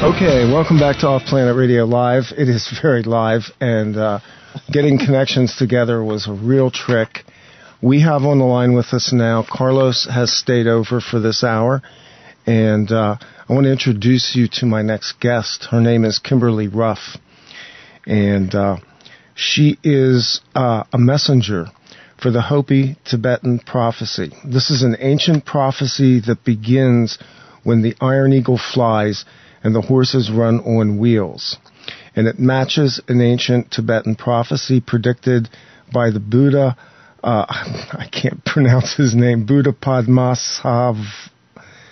Okay, welcome back to Off Planet Radio Live. It is very live, and getting connections together was a real trick. We have on the line with us now, Carlos has stayed over for this hour, and I want to introduce you to my next guest. Her name is Kymberlee Ruff, and she is a messenger for the Hopi-Tibetan prophecy. This is an ancient prophecy that begins when the Iron Eagle flies and the horses run on wheels. And it matches an ancient Tibetan prophecy predicted by the Buddha, I can't pronounce his name, Buddha Padmasambhava.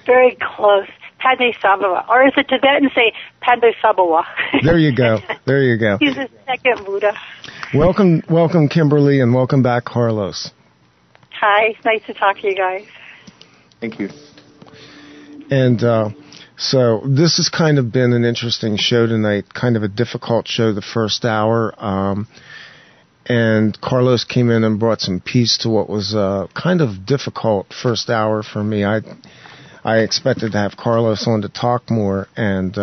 Very close. Padmasambhava. Or as the Tibetans say, Padmasambhava. There you go. There you go. He's the second Buddha. Welcome, Kymberlee, and welcome back, Carlos. Hi. It's nice to talk to you guys. Thank you. And so this has kind of been an interesting show tonight, kind of a difficult show the first hour. And Carlos came in and brought some peace to what was a kind of difficult first hour for me. I expected to have Carlos on to talk more. And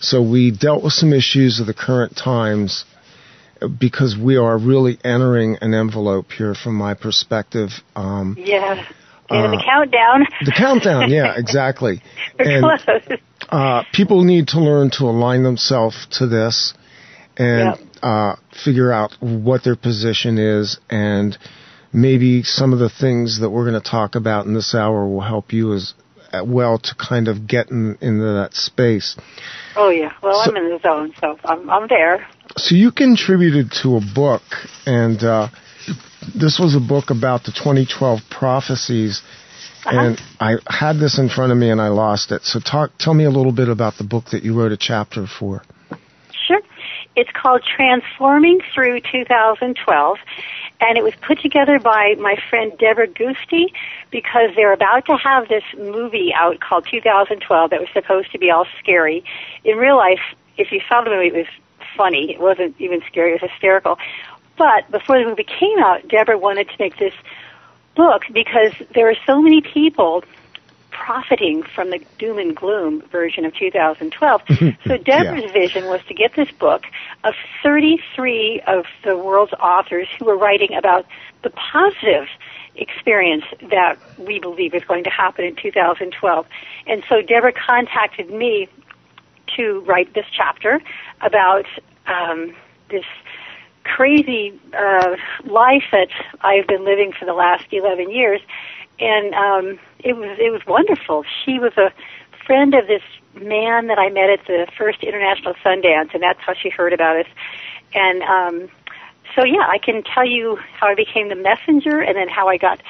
so we dealt with some issues of the current times because we are really entering an envelope here from my perspective. Yeah. The countdown. The countdown, yeah, exactly. We're close. People need to learn to align themselves to this and figure out what their position is, and maybe some of the things that we're going to talk about in this hour will help you as well to kind of get into that space. Oh, yeah. Well, so, I'm in the zone, so I'm there. So you contributed to a book, and this was a book about the 2012 prophecies, and I had this in front of me and I lost it. So tell me a little bit about the book that you wrote a chapter for. Sure. It's called Transforming Through 2012, and it was put together by my friend Deborah Gusti because they're about to have this movie out called 2012 that was supposed to be all scary. In real life, if you saw the movie, it was funny. It wasn't even scary. It was hysterical. But before the movie came out, Deborah wanted to make this book because there were so many people profiting from the doom and gloom version of 2012. So Deborah's vision was to get this book of 33 of the world's authors who were writing about the positive experience that we believe is going to happen in 2012. And so Deborah contacted me to write this chapter about this crazy life that I've been living for the last 11 years, and it was wonderful. She was a friend of this man that I met at the first International Sundance, and that's how she heard about us. And so, yeah, I can tell you how I became the messenger and then how I got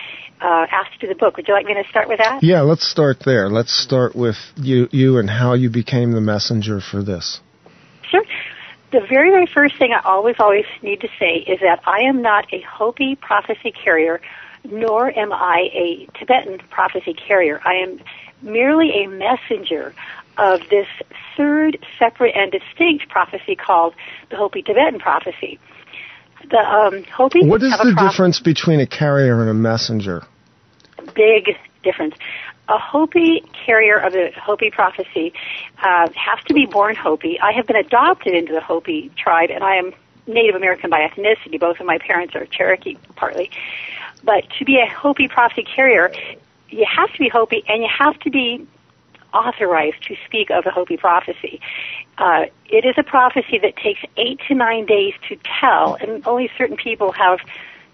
asked to do the book. Would you like me to start with that? Yeah, let's start there. Let's start with you and how you became the messenger for this. Sure. The very, very first thing I always need to say is that I am not a Hopi prophecy carrier, nor am I a Tibetan prophecy carrier. I am merely a messenger of this third separate and distinct prophecy called the Hopi-Tibetan prophecy. The Hopi. What is the difference between a carrier and a messenger? Big difference. A Hopi carrier of the Hopi prophecy has to be born Hopi. I have been adopted into the Hopi tribe, and I am Native American by ethnicity. Both of my parents are Cherokee, partly. But to be a Hopi prophecy carrier, you have to be Hopi, and you have to be authorized to speak of the Hopi prophecy. It is a prophecy that takes 8 to 9 days to tell, and only certain people have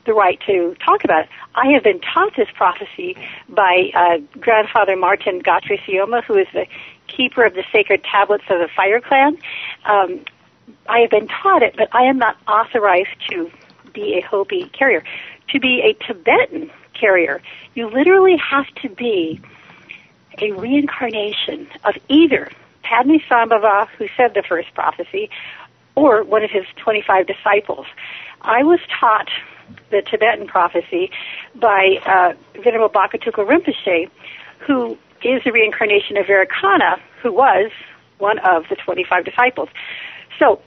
the right to talk about it. I have been taught this prophecy by Grandfather Martin Gatricioma, who is the keeper of the sacred tablets of the Fire Clan. I have been taught it, but I am not authorized to be a Hopi carrier. To be a Tibetan carrier, you literally have to be a reincarnation of either Padmasambhava, who said the first prophecy, or one of his 25 disciples. I was taught the Tibetan prophecy by Venerable Bakatuka Rinpoche, who is the reincarnation of Vairocana, who was one of the 25 disciples. So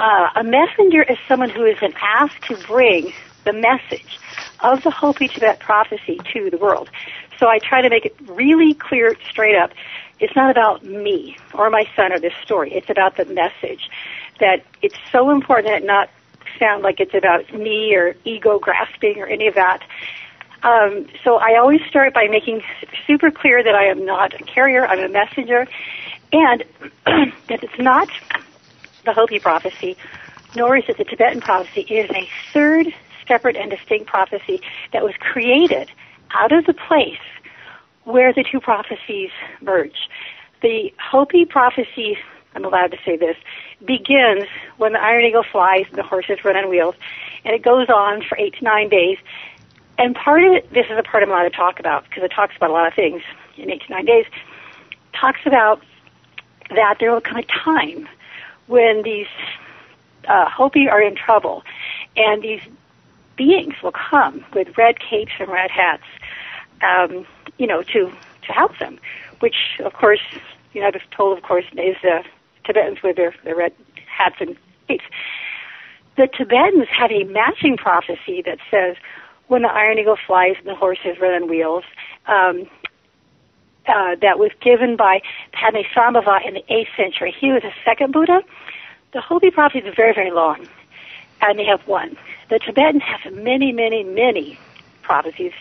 a messenger is someone who has been asked to bring the message of the Hopi Tibet prophecy to the world. So I try to make it really clear, straight up. It's not about me or my son or this story. It's about the message. That it's so important that it not sound like it's about me or ego grasping or any of that. So I always start by making super clear that I am not a carrier, I'm a messenger, and that it's not the Hopi prophecy, nor is it the Tibetan prophecy. It is a third separate and distinct prophecy that was created out of the place where the two prophecies merge. The Hopi prophecy, I'm allowed to say this, begins when the iron eagle flies and the horses run on wheels, and it goes on for 8 to 9 days. And part of it, this is a part I'm allowed to talk about because it talks about a lot of things in 8 to 9 days, talks about that there will come a time when these Hopi are in trouble, and these beings will come with red capes and red hats, to help them, which, of course, I was told, of course, is the Tibetans with their red hats and capes. The Tibetans have a matching prophecy that says, when the iron eagle flies and the horses run on wheels, that was given by Padmasambhava in the 8th century. He was the second Buddha. The Hopi prophecy is very, very long, and they have one. The Tibetans have many, many, many prophecies.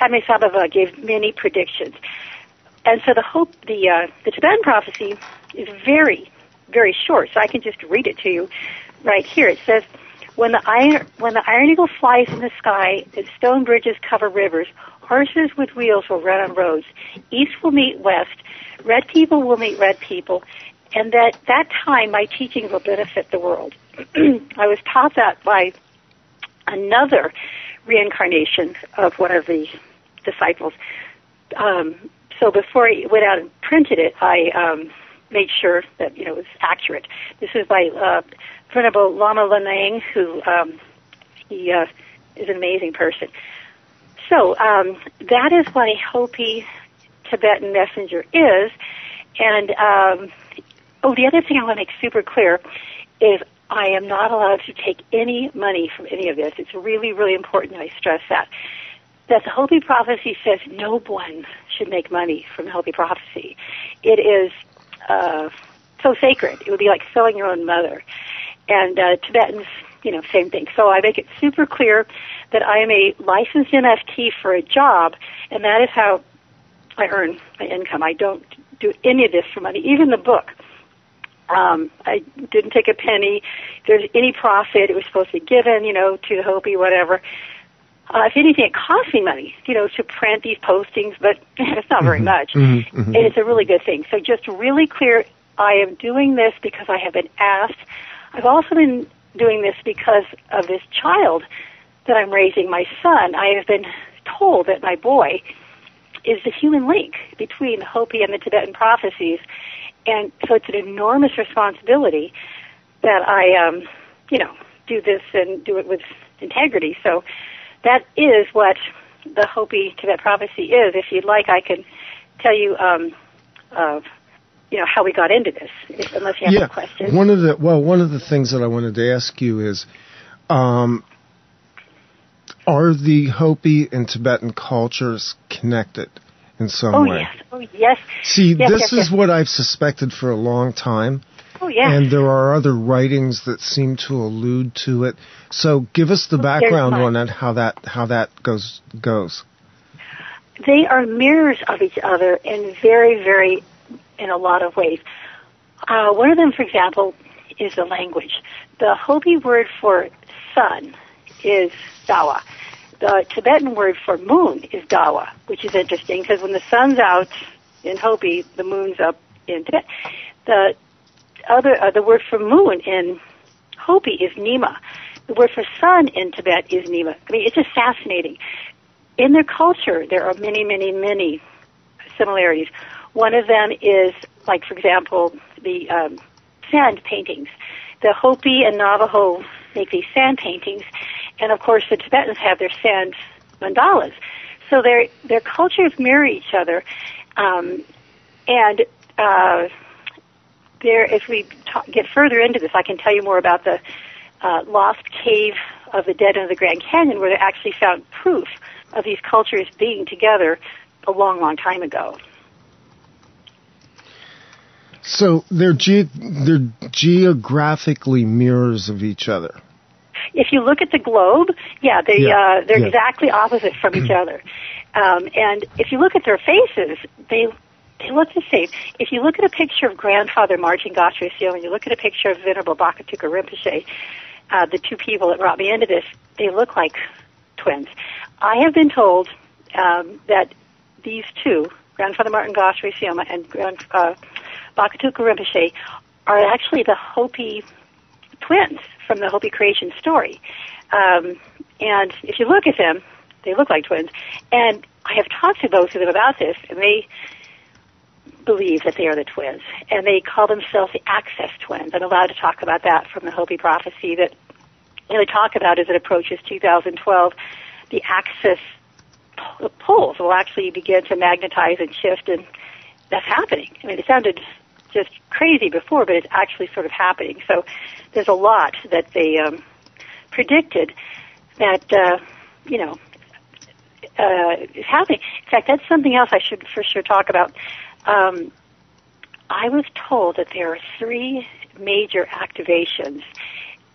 Padmasambhava gave many predictions. And so the Tibetan prophecy is very, very short, so I can just read it to you right here. It says, when the iron eagle flies in the sky and stone bridges cover rivers, horses with wheels will run on roads. East will meet west. Red people will meet red people. And that time, my teaching will benefit the world. I was taught that by another reincarnation of one of the disciples. So before I went out and printed it, I made sure that it was accurate. This is by Venerable Lama Lanang, who he is an amazing person. So that is what a Hopi Tibetan messenger is. And the other thing I want to make super clear is I am not allowed to take any money from any of this. It's really, really important that I stress that the Hopi prophecy says no one should make money from the Hopi prophecy. It is so sacred. It would be like selling your own mother. And Tibetans, same thing. So I make it super clear that I am a licensed MFT for a job, and that is how I earn my income. I don't do any of this for money, even the book. I didn't take a penny. If there's any profit, it was supposed to be given, to the Hopi, whatever. If anything, it costs me money, to print these postings, but it's not very much. Mm-hmm, mm-hmm. And it's a really good thing. So just really clear, I am doing this because I have been asked. I've also been doing this because of this child that I'm raising, my son. I have been told that my boy is the human link between the Hopi and the Tibetan prophecies. And so it's an enormous responsibility that I, do this and do it with integrity. So that is what the Hopi Tibet prophecy is. If you'd like, I can tell you how we got into this, unless you have a question. One of the things that I wanted to ask you is, are the Hopi and Tibetan cultures connected in some way? Oh, yes. See, yes, this is what I've suspected for a long time. Oh, yes. And there are other writings that seem to allude to it. So give us the background on that, how that goes. They are mirrors of each other in very, very, in a lot of ways. One of them, for example, is the language. The Hopi word for sun is dawa. The Tibetan word for moon is dawa, which is interesting because when the sun's out in Hopi, the moon's up in Tibet. The other, the word for moon in Hopi is nima. The word for sun in Tibet is nima. I mean, it's just fascinating. In their culture, there are many, many, many similarities. One of them is, like, for example, the sand paintings. The Hopi and Navajo make these sand paintings, and of course the Tibetans have their sand mandalas. So their cultures mirror each other, there. If we get further into this, I can tell you more about the lost cave of the dead in the Grand Canyon, where they actually found proof of these cultures being together a long, long time ago. So they're geographically mirrors of each other. If you look at the globe, they're exactly opposite from each other. And if you look at their faces, they look the same. If you look at a picture of Grandfather Martin Gatricioma, and you look at a picture of Venerable Bakatuka Rinpoche, the two people that brought me into this, they look like twins. I have been told that these two, Grandfather Martin Gatricioma and Bakatuka Rinpoche, are actually the Hopi twins from the Hopi creation story. And if you look at them, they look like twins. And I have talked to both of them about this, and they believe that they are the twins. And they call themselves the Access Twins. I'm allowed to talk about that from the Hopi prophecy that they talk about as it approaches 2012. The Access poles will actually begin to magnetize and shift, and that's happening. I mean, it sounded just crazy before, but it's actually sort of happening. So there's a lot that they predicted that, is happening. In fact, that's something else I should for sure talk about. I was told that there are three major activations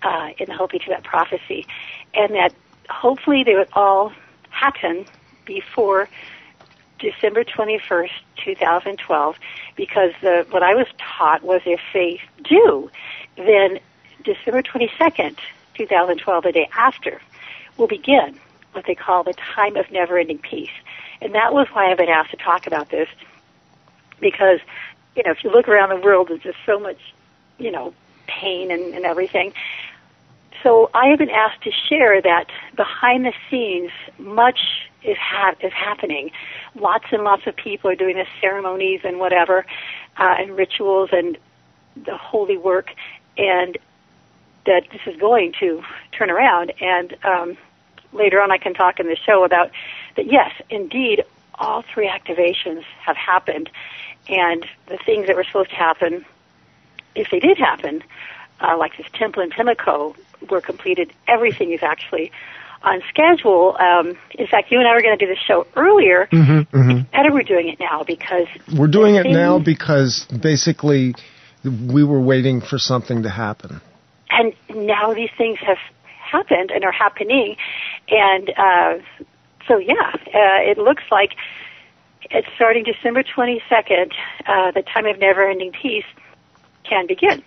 in the Hopi-Tibetan prophecy, and that hopefully they would all happen before December 21st, 2012, because what I was taught was if they do, then December 22nd, 2012, the day after, will begin what they call the time of never-ending peace. And that was why I've been asked to talk about this, because, if you look around the world, there's just so much, pain and everything. So I have been asked to share that behind the scenes, much is happening. Lots and lots of people are doing the ceremonies and whatever, and rituals and the holy work, and that this is going to turn around. And later on I can talk in the show about that, yes, indeed, all three activations have happened. And the things that were supposed to happen, if they did happen, like this temple in Pemako, were completed. Everything is actually on schedule. In fact, you and I were going to do this show earlier. Mm-hmm, mm-hmm. It's better we're doing it now because... We're doing it now because basically we were waiting for something to happen. And now these things have happened and are happening. And it looks like it's starting December 22nd, the time of never-ending peace can begin.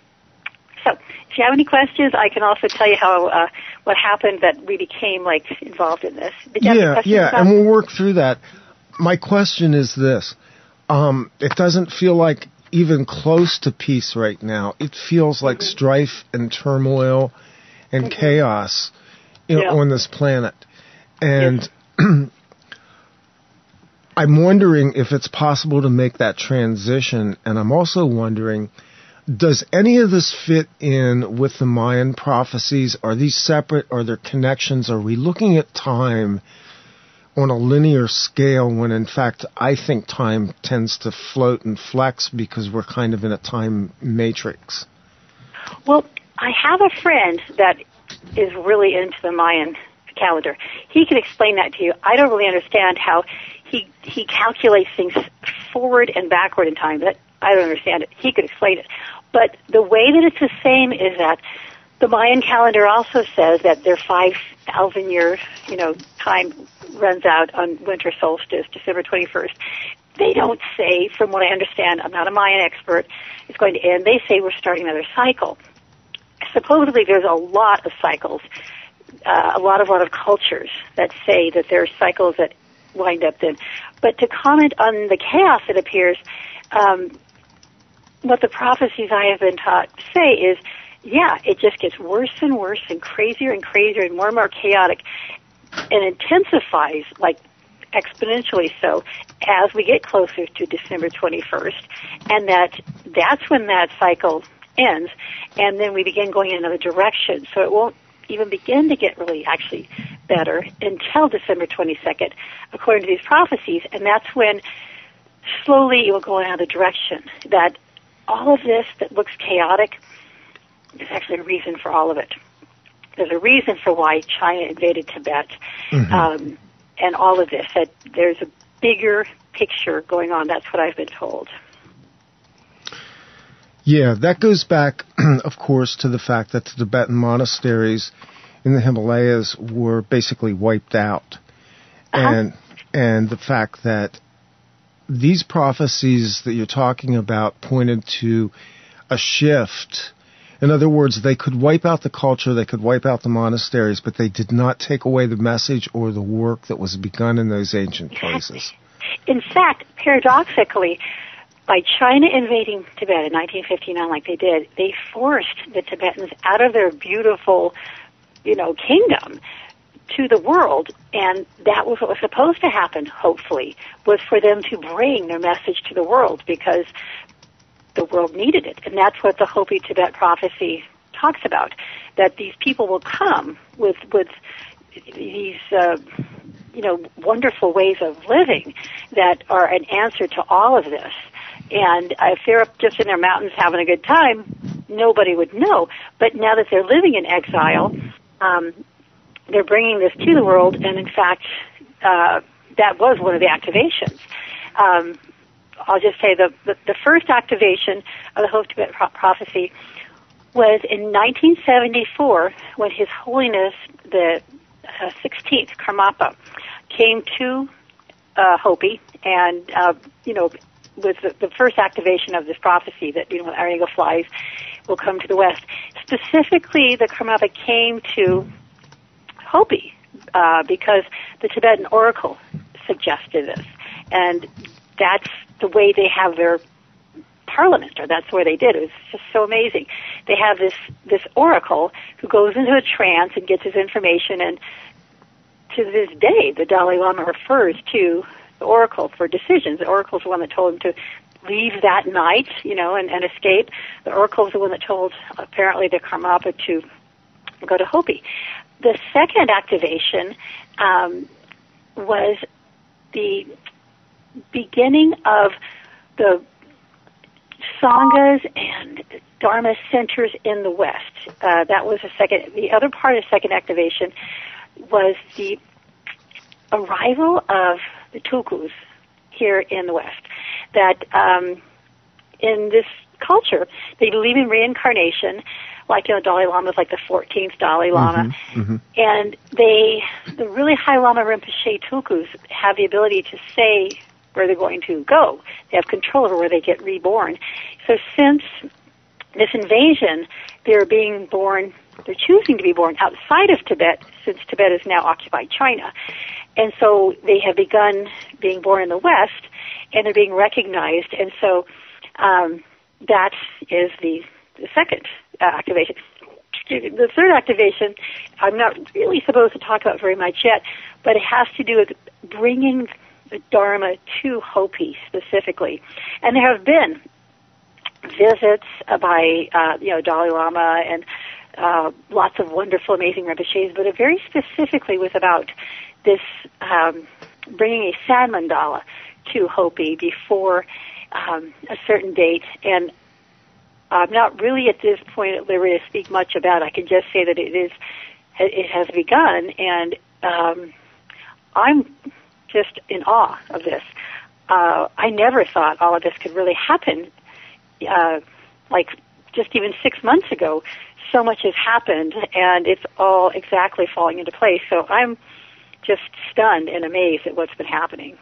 So, if you have any questions, I can also tell you how what happened that we became involved in this. Did you have any questions about? And we'll work through that. My question is this: it doesn't feel like even close to peace right now. It feels like mm-hmm. strife and turmoil and mm-hmm. chaos on this planet, and yes. I'm wondering if it's possible to make that transition, and I'm also wondering, does any of this fit in with the Mayan prophecies? Are these separate? Are there connections? Are we looking at time on a linear scale when, in fact, I think time tends to float and flex because we're kind of in a time matrix? Well, I have a friend that is really into the Mayan calendar. He can explain that to you. I don't really understand how he calculates things forward and backward in time. That I don't understand it. He could explain it. But the way that it's the same is that the Mayan calendar also says that their 5,000 year, time runs out on winter solstice, December 21st. They don't say, from what I understand, I'm not a Mayan expert, it's going to end. They say we're starting another cycle. Supposedly there's a lot of cycles, a lot of cultures that say that there are cycles that wind up then. But to comment on the chaos that appears, what the prophecies I have been taught say is, it just gets worse and worse and crazier and crazier and more and more chaotic and intensifies, exponentially so, as we get closer to December 21st. And that's when that cycle ends, and then we begin going in another direction. So it won't even begin to get really actually better until December 22nd, according to these prophecies. And that's when slowly it will go in another direction, that all of this that looks chaotic, there's actually a reason for all of it. There's a reason for why China invaded Tibet, mm-hmm. And all of this, that there's a bigger picture going on. That's what I've been told. Yeah, that goes back, of course, to the fact that the Tibetan monasteries in the Himalayas were basically wiped out. And the fact that these prophecies that you're talking about pointed to a shift. In other words, they could wipe out the culture, they could wipe out the monasteries, but they did not take away the message or the work that was begun in those ancient places. In fact, paradoxically, by China invading Tibet in 1959 like they did, they forced the Tibetans out of their beautiful, you know, kingdom to the world, and that was what was supposed to happen, hopefully, was for them to bring their message to the world because the world needed it. And that's what the Hopi-Tibet prophecy talks about, that these people will come with these wonderful ways of living that are an answer to all of this. And if they're up just in their mountains having a good time, nobody would know. But now that they're living in exile, they're bringing this to the world. And in fact, that was one of the activations. I'll just say the first activation of the Hopi-Tibet prophecy was in 1974 when His Holiness the 16th Karmapa came to Hopi and, with the first activation of this prophecy that, our eagle flies will come to the West. Specifically, the Karmapa came to Hopi because the Tibetan oracle suggested this. And that's the way they have their parliament, or that's where they did. It was just so amazing. They have this oracle who goes into a trance and gets his information, and to this day, the Dalai Lama refers to the oracle for decisions. The oracle's the one that told him to leave that night, and escape. The oracle's the one that told, apparently, the Karmapa to go to Hopi. The second activation was the beginning of the Sanghas and Dharma centers in the West. That was the other part of the second activation was the arrival of the Tukus here in the West. That in this culture, they believe in reincarnation, like, Dalai Lama is like the 14th Dalai Lama. Mm-hmm, mm-hmm. And the really high Lama Rinpoche Tukus have the ability to say where they're going to go. They have control over where they get reborn. So since this invasion, they're choosing to be born outside of Tibet, since Tibet is now occupied China. And so they have begun being born in the West, and they're being recognized. And so that is the second activation. The third activation, I'm not really supposed to talk about very much yet, but it has to do with bringing the Dharma to Hopi specifically. And there have been visits by, Dalai Lama and lots of wonderful, amazing Rinpoches, but it very specifically was about this bringing a sand mandala to Hopi before a certain date. And I'm not really at this point at liberty to speak much about it. I can just say that it has begun, and I'm just in awe of this. I never thought all of this could really happen. Like just even 6 months ago, so much has happened, and it's all exactly falling into place. So I'm just stunned and amazed at what's been happening.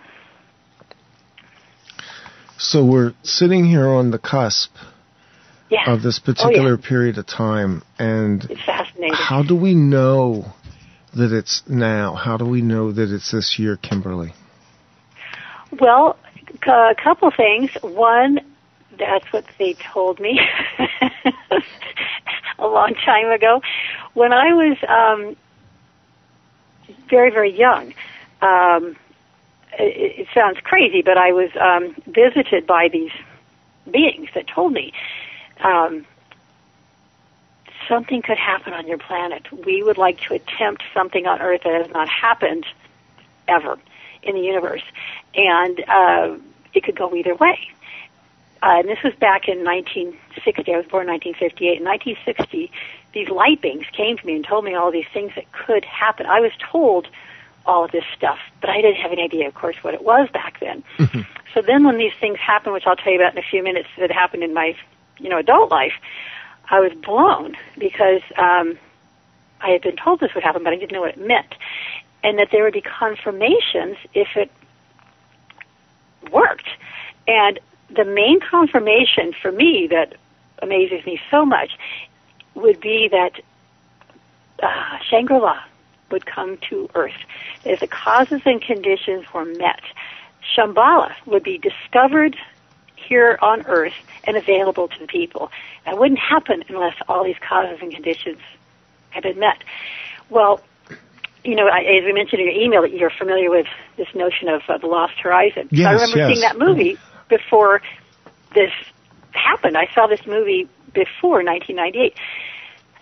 So we're sitting here on the cusp of this particular period of time, and it's fascinating. How do we know that it's now? How do we know that it's this year, Kymberlee? Well, a couple things. One, that's what they told me a long time ago. When I was very, very young, it sounds crazy, but I was visited by these beings that told me something could happen on your planet. We would like to attempt something on Earth that has not happened ever in the universe. And it could go either way. And this was back in 1960. I was born in 1958. In 1960, these light beings came to me and told me all these things that could happen. I was told all of this stuff, but I didn't have any idea, of course, what it was back then. Mm-hmm. So then when these things happened, which I'll tell you about in a few minutes, that happened in my you know, adult life, I was blown because I had been told this would happen, but I didn't know what it meant, and that there would be confirmations if it worked. And the main confirmation for me that amazes me so much would be that Shangri-La would come to Earth. If the causes and conditions were met, Shambhala would be discovered here on Earth and available to the people. That wouldn't happen unless all these causes and conditions had been met. Well, you know, as we mentioned in your email, you're familiar with this notion of the Lost Horizon. Yes, I remember seeing that movie before this happened. I saw this movie before 1998.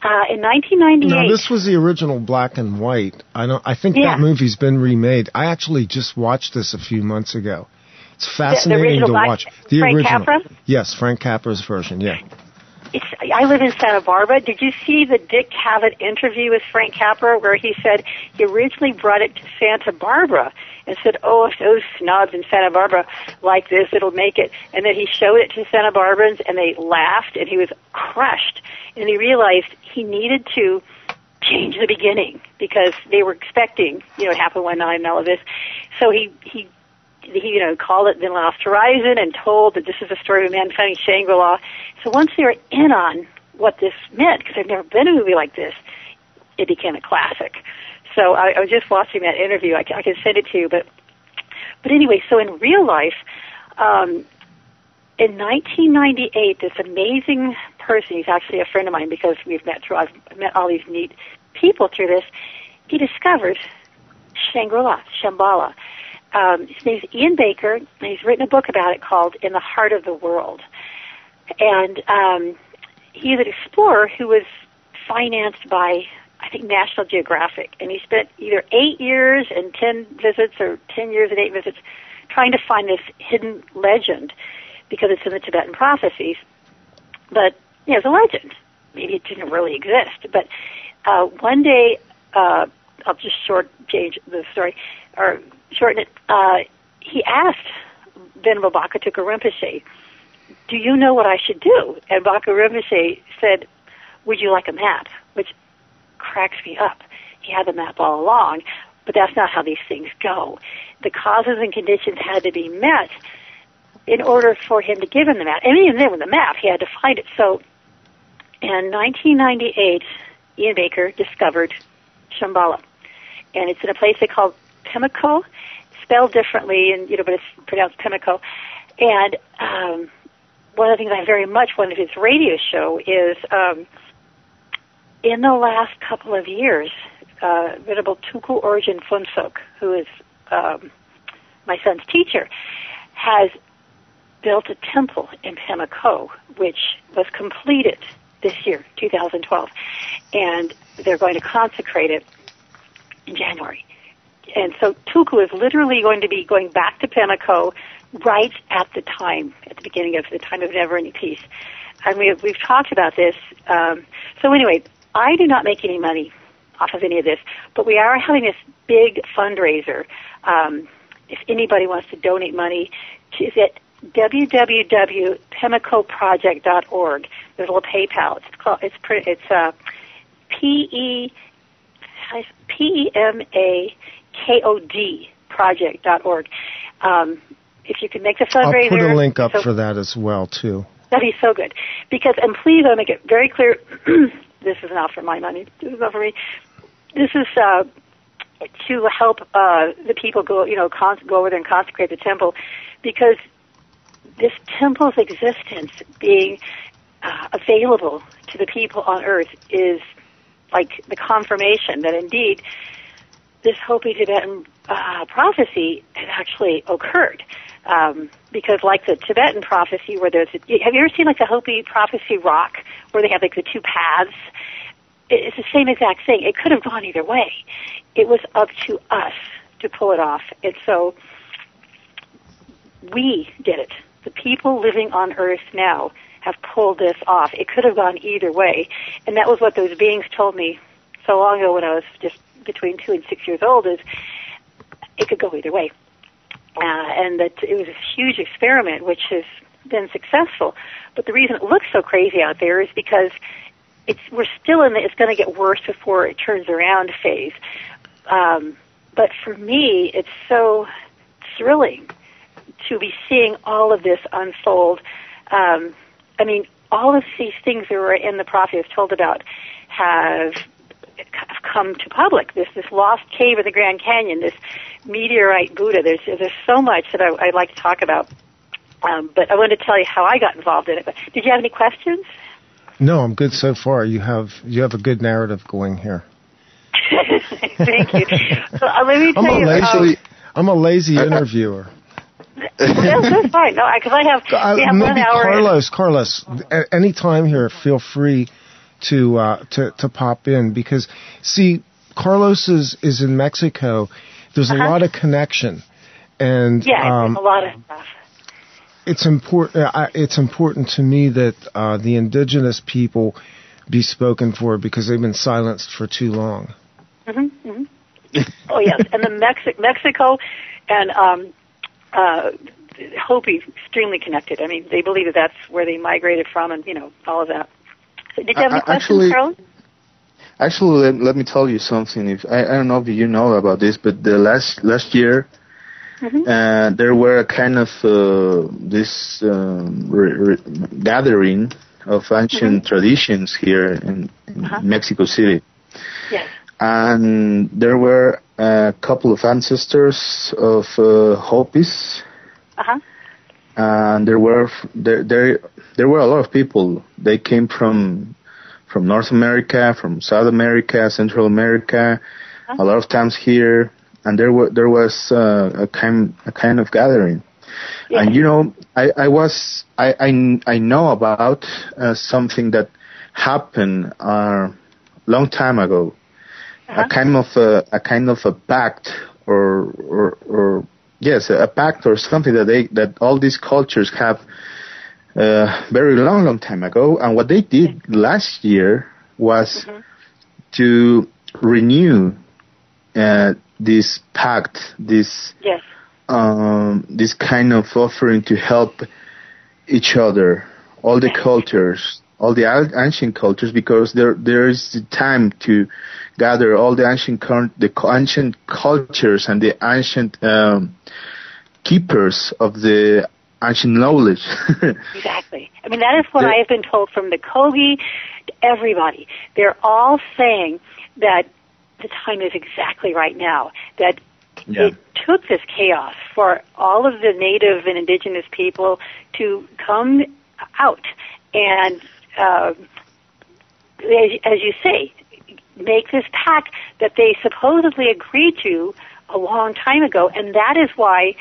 In 1998... No, this was the original black and white. I think that movie's been remade. I actually just watched this a few months ago. It's fascinating to watch. The Frank original. Capra? Yes, Frank Capra's version, yeah. I live in Santa Barbara. Did you see the Dick Cavett interview with Frank Capra where he said he originally brought it to Santa Barbara and said, oh, if those snobs in Santa Barbara like this, it'll make it. And then he showed it to Santa Barbarans, and they laughed, and he was crushed. And he realized he needed to change the beginning because they were expecting, you know, it happened one night and all of this. So he you know, called it the Lost Horizon and told that this is a story of a man finding Shangri-La. So once they were in on what this meant, because I've never been to a movie like this, it became a classic. So I was just watching that interview. I can send it to you. But anyway, so in real life, in 1998, this amazing person, he's actually a friend of mine because I've met all these neat people through this, he discovered Shangri-La, Shambhala. His name's Ian Baker, and he's written a book about it called In the Heart of the World. And he's an explorer who was financed by, I think, National Geographic. And he spent either 8 years and 10 visits or 10 years and 8 visits trying to find this hidden legend because it's in the Tibetan prophecies. But, you know, it's a legend. Maybe it didn't really exist. But one day, I'll just shortchange the story, or shorten it. He asked Venerable Bakatuka Rinpoche, do you know what I should do? And Bakatuka Rinpoche said, would you like a map? Which cracks me up. He had the map all along, but that's not how these things go. The causes and conditions had to be met in order for him to give him the map. And even then with the map, he had to find it. So in 1998, Ian Baker discovered Shambhala. And it's in a place they call Pemako, spelled differently, and you know, but it's pronounced Pemako. And one of the things I very much wanted his radio show is in the last couple of years, Venerable Tuku Urgen Funsok, who is my son's teacher, has built a temple in Pemako, which was completed this year, 2012, and they're going to consecrate it in January. And so Tuku is literally going to be going back to Pemako right at the beginning of the time of never-ending peace. And we've talked about this. So anyway, I do not make any money off of any of this, but we are having this big fundraiser. If anybody wants to donate money, it's at www.pemacoproject.org. There's a little PayPal. It's PEMAKOD project.org. If you can make the fundraiser, I'll put a link up for that as well too. That'd be so good. Because, and please, I'll make it very clear, this is not for my money. This is not for me. This is to help the people go, you know, go over there and consecrate the temple, because this temple's existence being available to the people on Earth is like the confirmation that indeed this Hopi-Tibetan prophecy has actually occurred. Because like the Tibetan prophecy where have you ever seen like the Hopi prophecy rock where they have like the two paths? It's the same exact thing. It could have gone either way. It was up to us to pull it off. And so we did it. The people living on Earth now have pulled this off. It could have gone either way. And that was what those beings told me so long ago when I was just between 2 and 6 years old, is it could go either way. And that it was a huge experiment, which has been successful. But the reason it looks so crazy out there is because we're still in the it's going to get worse before it turns around phase. But for me, it's so thrilling to be seeing all of this unfold. I mean, all of these things that were in the prophet have told about have come to public. This lost cave of the Grand Canyon, this meteorite Buddha. There's so much that I'd like to talk about. But I wanted to tell you how I got involved in it. But did you have any questions? No, I'm good so far. You have a good narrative going here. Thank you. So, let me tell I'm a lazy interviewer. That's fine. No, because we have maybe 1 hour. Carlos, at any time here, feel free to pop in, because see, Carlos is in Mexico. There's a lot of connection, and a lot of stuff. It's important. It's important to me that the indigenous people be spoken for, because they've been silenced for too long. Mm-hmm, mm-hmm. Oh yes, and the Mexico and Hopi extremely connected. I mean, they believe that that's where they migrated from, and all of that. So, did you have any questions, Carlos? Actually, let me tell you something. I don't know if you know about this, but the last year. Mm-hmm. There were a kind of this gathering of ancient mm-hmm. traditions here in Mexico City. Yes. And there were a couple of ancestors of Hopis. Uh-huh. And there were a lot of people. They came from North America, from South America, Central America, a lot of times here. And there was a kind of gathering, yeah. And I know about something that happened a long time ago, a kind of a pact or a pact or something that all these cultures have very long time ago. And what they did last year was to renew. This pact, this kind of offering to help each other, all the cultures, all the ancient cultures, because there is the time to gather all the ancient cultures and the ancient keepers of the ancient knowledge. Exactly. I mean, that is what I have been told from the Kogi to everybody. They're all saying that the time is exactly right now, that it took this chaos for all of the native and indigenous people to come out and, as you say, make this pact that they supposedly agreed to a long time ago. And that is why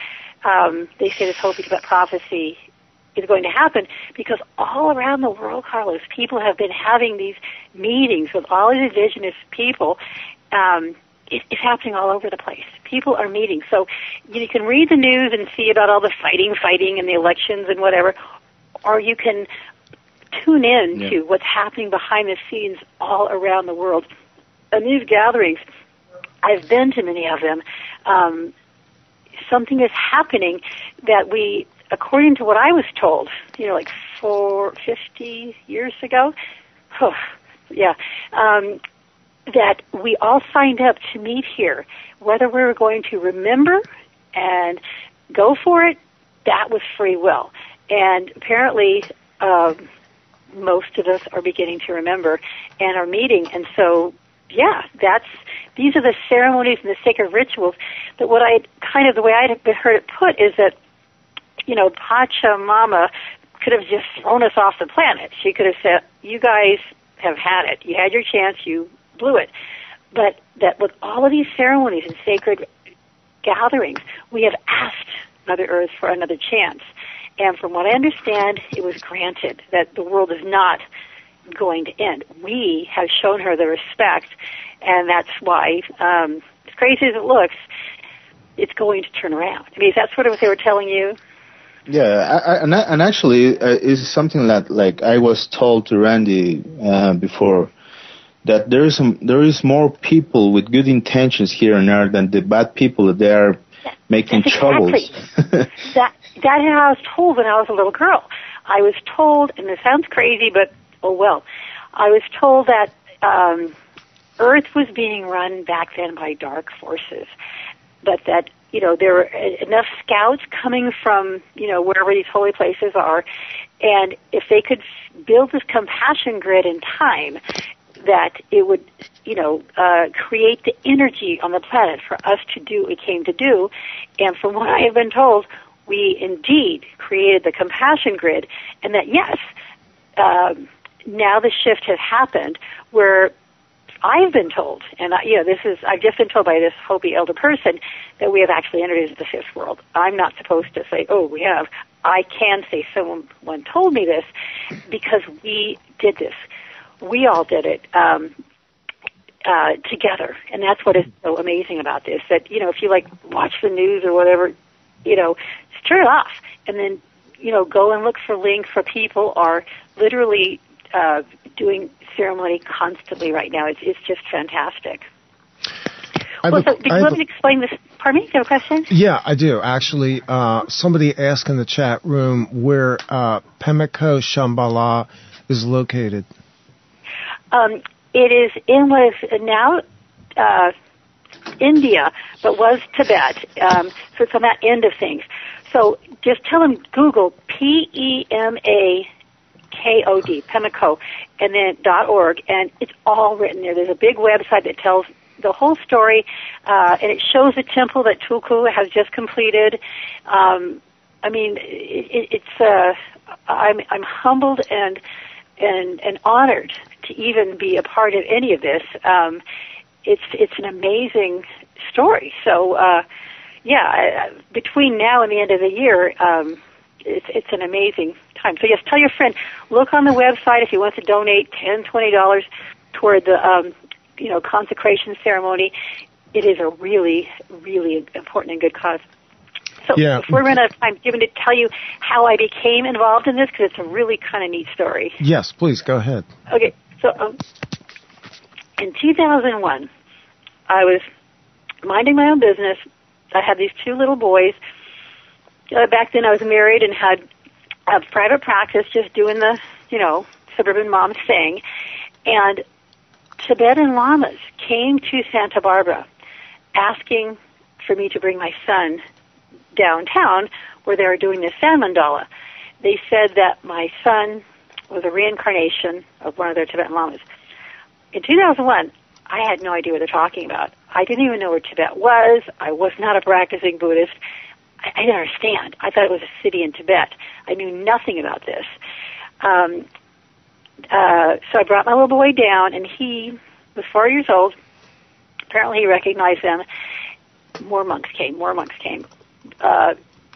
they say this Hopi-Tibetan prophecy is going to happen, because all around the world, Carlos, people have been having these meetings with all the indigenous people. It's happening all over the place. People are meeting. So you can read the news and see about all the fighting and the elections and whatever, or you can tune in to what's happening behind the scenes all around the world. And these gatherings, I've been to many of them, something is happening that we, according to what I was told, 50 years ago, that we all signed up to meet here, whether we were going to remember and go for it, that was free will. And apparently, most of us are beginning to remember and are meeting. And so, these are the ceremonies and the sacred rituals that the way I had heard it put is that, Pachamama could have just thrown us off the planet. She could have said, you guys have had it. You had your chance. You blew it. But that with all of these ceremonies and sacred gatherings, we have asked Mother Earth for another chance. And from what I understand, it was granted that the world is not going to end. We have shown her the respect, and that's why, as crazy as it looks, it's going to turn around. I mean, is that sort of what they were telling you? Yeah, and actually, it's something that I was told to Randy before, that there is more people with good intentions here on Earth than the bad people that they are making troubles. Exactly. that that I was told when I was a little girl. I was told, and this sounds crazy, but oh well, I was told that Earth was being run back then by dark forces, but that, you know, there were enough scouts coming from, you know, wherever these holy places are, and if they could build this compassion grid in time, that it would, you know, create the energy on the planet for us to do what we came to do. And from what I have been told, we indeed created the compassion grid, and that, yes, now the shift has happened where I've been told, and you know, this is, I've just been told by this Hopi elder person that we have actually entered into the fifth world. I'm not supposed to say, oh, we have. I can say someone told me this because we did this. We all did it together, and that's what is so amazing about this, that, you know, if you, like, watch the news or whatever, you know, just turn it off and then, you know, go and look for links where people are literally doing ceremony constantly right now. It's just fantastic. Well, so, do you want me to explain this? Pardon me? Do you have a question? Yeah, I do, actually. Somebody asked in the chat room where Pemako Shambhala is located. It is in what is now India, but was Tibet. So it's on that end of things. So just tell them, Google PEMAKOD, Pemako, and then .org, and it's all written there. There's a big website that tells the whole story, and it shows the temple that Tulku has just completed. I mean, it's I'm humbled and honored to even be a part of any of this. It's an amazing story. So, yeah, between now and the end of the year, it's an amazing time. So, yes, tell your friend, look on the website if you want to donate $10, $20 toward the, you know, consecration ceremony. It is a really, really important and good cause. So yeah. Before we run out of time, do you want me to tell you how I became involved in this? Because it's a really kind of neat story. Yes, please, go ahead. Okay, so in 2001, I was minding my own business. I had these two little boys. Back then I was married and had a private practice, just doing the, you know, suburban mom thing. And Tibetan lamas came to Santa Barbara asking for me to bring my son downtown where they were doing the sand mandala. They said that my son was a reincarnation of one of their Tibetan lamas. In 2001, I had no idea what they're talking about. I didn't even know where Tibet was. I was not a practicing Buddhist. I didn't understand. I thought it was a city in Tibet. I knew nothing about this. So I brought my little boy down, and he was 4 years old. Apparently he recognized them. More monks came.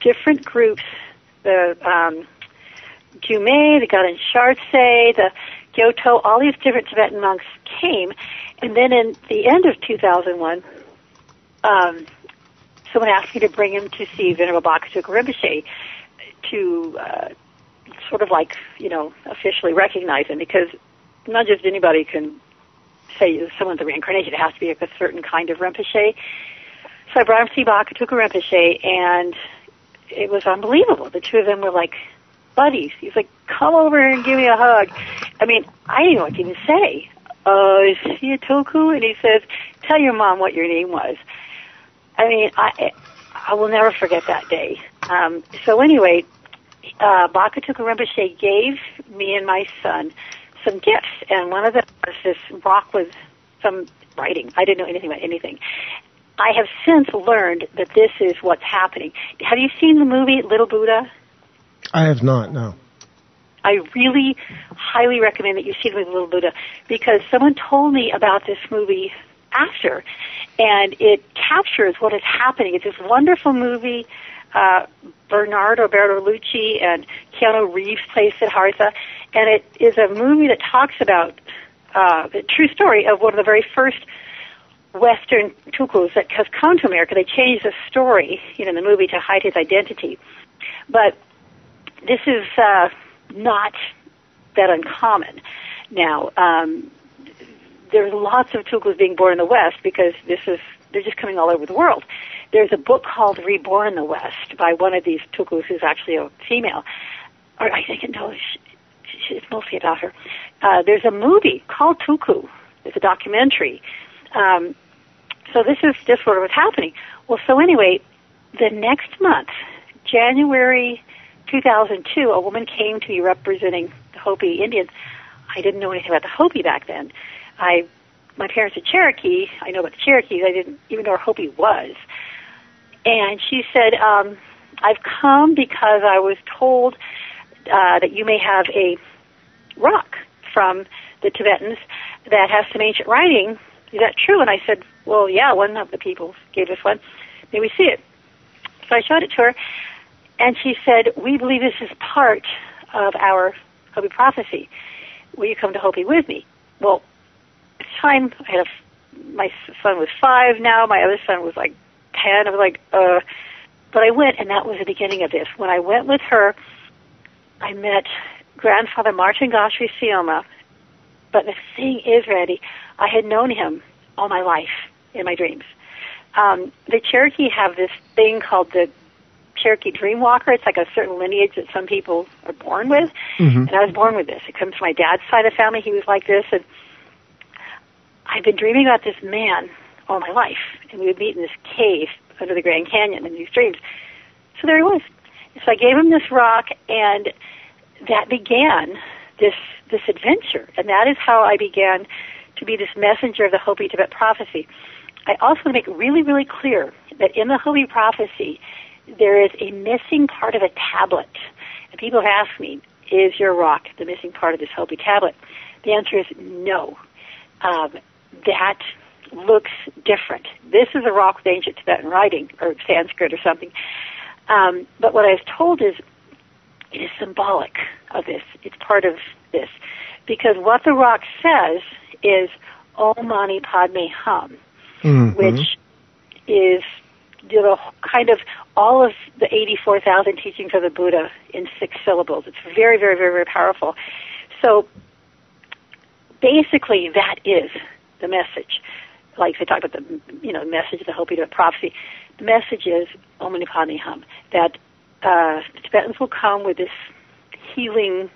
Different groups, the Jume, the Gauden Shartse, the Gyotpo, all these different Tibetan monks came. And then in the end of 2001, someone asked me to bring him to see Venerable Bakatuka Rinpoche to sort of like, you know, officially recognize him, because not just anybody can say someone's a reincarnation. It has to be a certain kind of Rinpoche. So I brought him to see Bakatuka Rinpoche, and it was unbelievable. The two of them were like buddies. He's like, come over here and give me a hug. I mean, I didn't know what to even say. Is he a Tulku? And he says, tell your mom what your name was. I mean, I will never forget that day. So anyway, Bakatuka Rinpoche gave me and my son some gifts, and one of them was this rock with some writing. I didn't know anything about anything. I have since learned that this is what's happening. Have you seen the movie Little Buddha? I have not, no. I really highly recommend that you see the movie Little Buddha, because someone told me about this movie after, and it captures what is happening. It's this wonderful movie. Bernardo Bertolucci and Keanu Reeves plays Siddhartha, and it is a movie that talks about the true story of one of the very first Western Tulkus that has come to America. They changed the story, you know, in the movie to hide his identity. But this is not that uncommon. Now, there's lots of Tulkus being born in the West because they're just coming all over the world. There's a book called Reborn the West by one of these tukus who's actually a female. Or I think, no, it's mostly about her. There's a movie called Tuku. It's a documentary. So this is just sort of what's happening. Well, so anyway, the next month, January 2002, a woman came to me representing the Hopi Indians. I didn't know anything about the Hopi back then. My parents are Cherokee. I know about the Cherokees. I didn't even know where Hopi was. And she said, I've come because I was told that you may have a rock from the Tibetans that has some ancient writing. Is that true? And I said, well, yeah, one of the people gave us one. May we see it? So I showed it to her, and she said, we believe this is part of our Hopi prophecy. Will you come to Hopi with me? Well, at the time, I had my son was 5 now. My other son was like 10. I was like, but I went, and that was the beginning of this. When I went with her, I met Grandfather Martin Gashweseoma. But the thing is, Randy, I had known him all my life in my dreams. The Cherokee have this thing called the Cherokee Dream Walker. It's like a certain lineage that some people are born with. Mm-hmm. And I was born with this. It comes from my dad's side of the family. He was like this. And I've been dreaming about this man all my life. And we would meet in this cave under the Grand Canyon in these dreams. So there he was. So I gave him this rock, and that began this adventure. And that is how I began to be this messenger of the Hopi Tibet prophecy. I also want to make really, really clear that in the Hopi prophecy, there is a missing part of a tablet. And people have asked me, is your rock the missing part of this Hopi tablet? The answer is no. That looks different. This is a rock with ancient Tibetan writing, or Sanskrit or something. But what I was told is, it is symbolic of this. It's part of this. Because what the rock says is, Om Mani Padme Hum. Mm-hmm. Which is kind of all of the 84,000 teachings of the Buddha in 6 syllables. It's very, very, very, very powerful. So basically that is the message. Like they talk about the message of the Hopi Tibet prophecy. The message is Om Mani Padme Hum, that the Tibetans will come with this healing,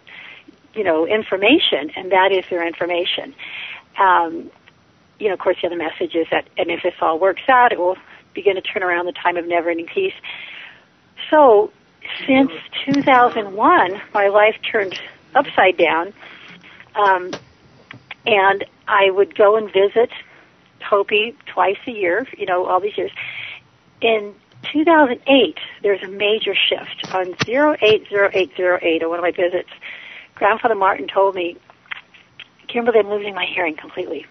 information, and that is their information. Of course, the other message is that, and if this all works out, it will begin to turn around the time of never-ending peace. So, since 2001, my life turned upside down, and I would go and visit Hopi twice a year, all these years. In 2008, there's a major shift. On 080808, on one of my visits, Grandfather Martin told me, Kymberlee, I'm losing my hearing completely.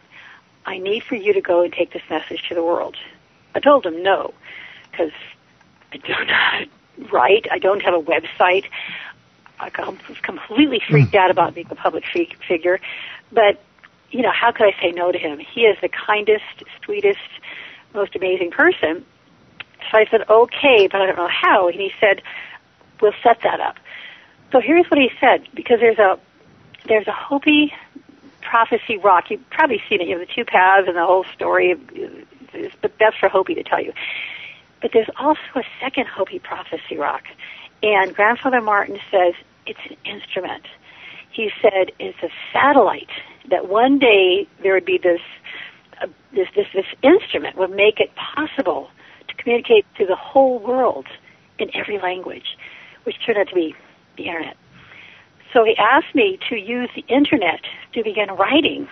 I need for you to go and take this message to the world. I told him no, because I don't know how to write. I don't have a website. I was completely freaked out about being a public figure. But, how could I say no to him? He is the kindest, sweetest, most amazing person. So I said, okay, but I don't know how. And he said, we'll set that up. So here's what he said, because there's a Hopi prophecy rock. You've probably seen it, the two paths and the whole story, but that's for Hopi to tell you. But there's also a second Hopi prophecy rock, and Grandfather Martin says it's an instrument. He said it's a satellite, that one day there would be this instrument would make it possible to communicate to the whole world in every language, which turned out to be the internet. So he asked me to use the internet to begin writing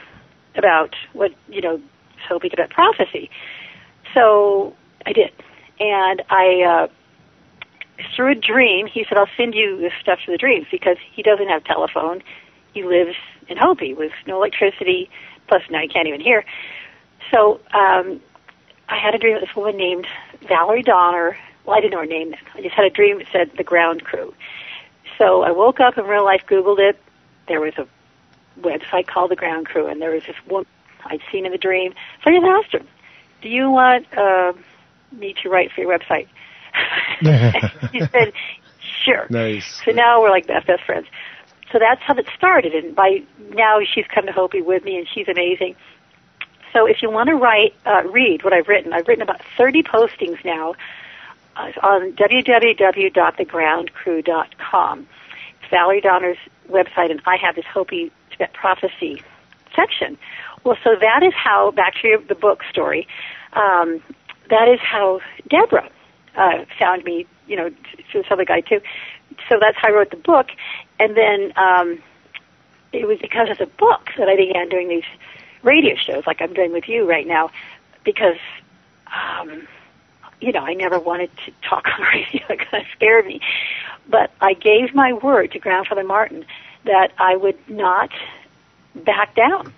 about what, Hopi Tibet prophecy. So I did. And I, through a dream, he said, I'll send you this stuff through the dreams, because he doesn't have a telephone. He lives in Hopi with no electricity, plus now he can't even hear. So I had a dream of this woman named Valerie Donner. Well, I didn't know her name then. I just had a dream that said The Ground Crew. So I woke up in real life, Googled it. There was a website called The Ground Crew, and there was this woman I'd seen in the dream. So I just asked her, do you want me to write for your website? She said, sure. Nice. So now we're like best friends. So that's how it started, and by now she's come to Hopi with me, and she's amazing. So if you want to read what I've written about 30 postings now on www.thegroundcrew.com. It's Valerie Donner's website, and I have this Hopi-Tibetan prophecy section. Well, so that is how, back to the book story, that is how Deborah found me, you know, she was other guy too. So that's how I wrote the book. And then it was because of the book that I began doing these radio shows like I'm doing with you right now, because, you know, I never wanted to talk on radio. It kind of scared me. But I gave my word to Grandfather Martin that I would not back down.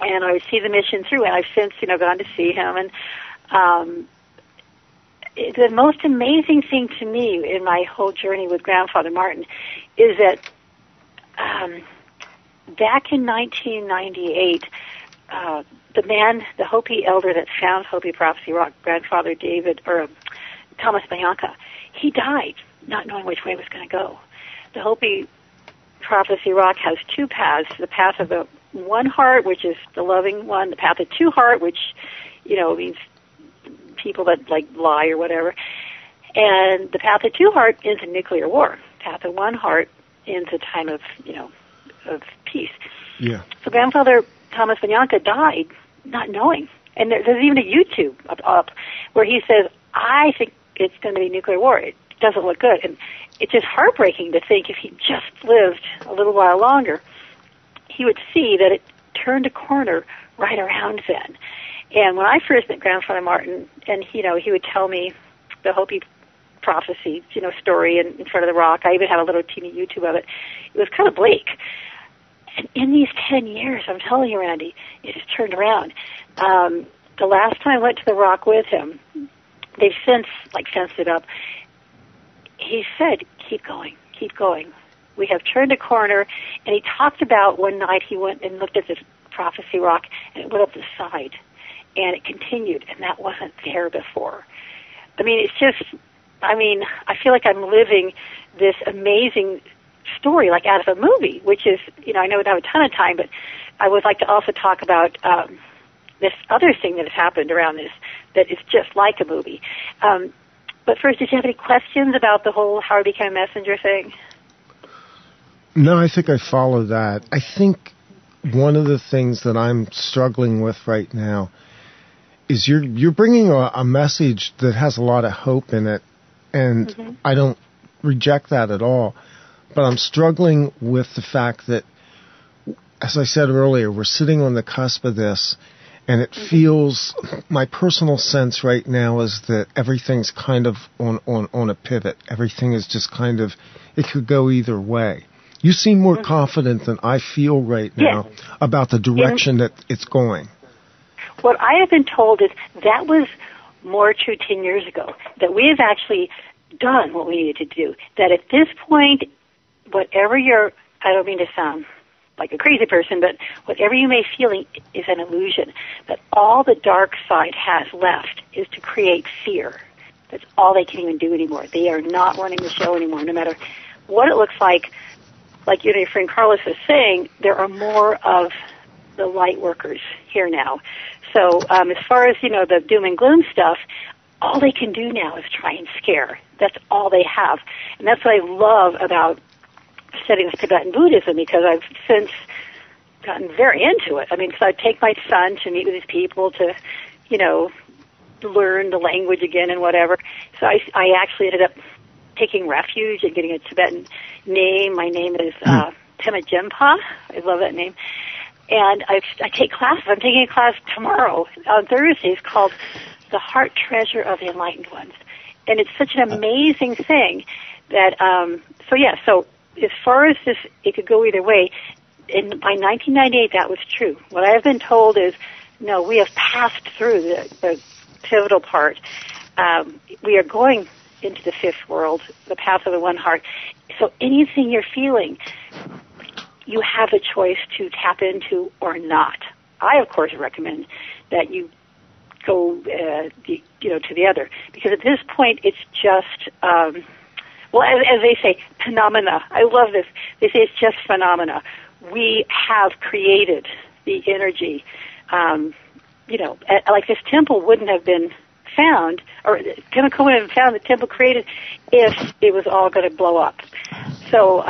And I would see the mission through, and I've since, you know, gone to see him. And the most amazing thing to me in my whole journey with Grandfather Martin is that back in 1998, the man, the Hopi elder that found Hopi Prophecy Rock, Grandfather David, or Thomas Mayanka, he died not knowing which way it was going to go. The Hopi Prophecy Rock has two paths, the path of the one heart, which is the loving one, the path of two heart, which, you know, means people that, like, lie or whatever. And the path of two heart is a nuclear war. Path of one heart is a time of, you know, of peace. Yeah. So Grandfather Thomas Vanyanka died not knowing. And there's even a YouTube up where he says, I think it's going to be nuclear war. It doesn't look good. And it's just heartbreaking to think if he just lived a little while longer, he would see that it turned a corner right around then. And when I first met Grandfather Martin, and, you know, he would tell me the Hopi prophecy, you know, story in front of the rock. I even have a little teeny YouTube of it. It was kind of bleak. And in these 10 years, I'm telling you, Randy, it has turned around. The last time I went to the rock with him, they've since, like, fenced it up. He said, keep going, keep going. We have turned a corner, and he talked about one night he went and looked at this prophecy rock, and it went up the side, and it continued, and that wasn't there before. I mean, it's just, I mean, I feel like I'm living this amazing story, like out of a movie, which is, you know, I know we don't have a ton of time, but I would like to also talk about this other thing that has happened around this that is just like a movie. But first, did you have any questions about the whole how I became a messenger thing? No, I think I follow that. I think one of the things that I'm struggling with right now is you're bringing a message that has a lot of hope in it, and mm-hmm. I don't reject that at all. But I'm struggling with the fact that, as I said earlier, we're sitting on the cusp of this, and it mm-hmm. feels, my personal sense right now is that everything's kind of on a pivot. Everything is just kind of, it could go either way. You seem more mm-hmm. confident than I feel right now yes. about the direction that it's going. What I have been told is that was more true 10 years ago, that we have actually done what we needed to do, that at this point, whatever you're, I don't mean to sound like a crazy person, but whatever you may feel is an illusion, that all the dark side has left is to create fear. That's all they can even do anymore. They are not running the show anymore, no matter what it looks like. Like you and your friend Carlos was saying, there are more of the light workers here now. So as far as, you know, the doom and gloom stuff, all they can do now is try and scare. That's all they have. And that's what I love about studying Tibetan Buddhism, because I've since gotten very into it. I mean, because I take my son to meet with these people to, you know, learn the language again and whatever. So I actually ended up taking refuge and getting a Tibetan name. My name is Pema Jenpa. I love that name. And I take classes. I'm taking a class tomorrow on Thursdays called The Heart Treasure of the Enlightened Ones. And it's such an amazing thing that, so as far as this, it could go either way. And by 1998, that was true. What I have been told is, no, we have passed through the pivotal part. We are going into the fifth world, the path of the one heart. So anything you're feeling, you have a choice to tap into or not. I, of course, recommend that you go, to the other, because at this point it's just, well, as they say, phenomena. I love this. They say it's just phenomena. We have created the energy you know, like this temple wouldn't have been found, or Pemako wouldn't have been found, the temple created, if it was all going to blow up. So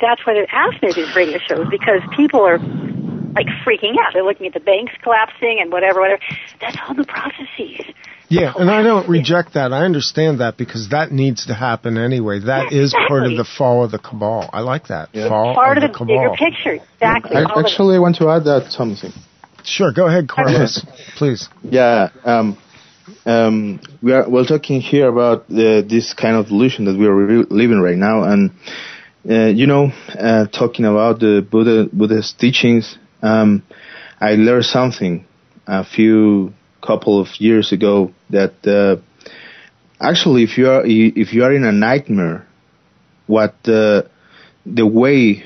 that's why they're asking these radio shows, because people are like freaking out. They're looking at the banks collapsing and whatever. That's all the prophecies. Yeah, and I don't reject that. I understand that, because that needs to happen anyway. That is part of the fall of the cabal. I like that. Yeah. Fall part of the bigger picture. Exactly. I actually want to add something. Sure, go ahead, Carlos. Please. Yeah. We're talking here about this kind of delusion that we are living right now, and talking about the Buddhist teachings. I learned something a couple of years ago that actually, if you are in a nightmare, what the way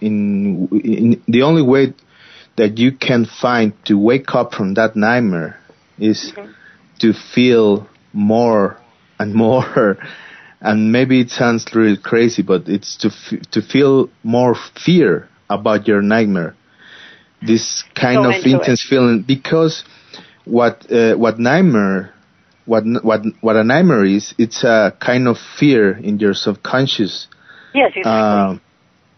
in the only way that you can find to wake up from that nightmare is to feel more and more, and maybe it sounds really crazy, but it's to feel more fear about your nightmare, this kind of intense feeling, because what a nightmare is, it's a kind of fear in your subconscious. Yes, exactly.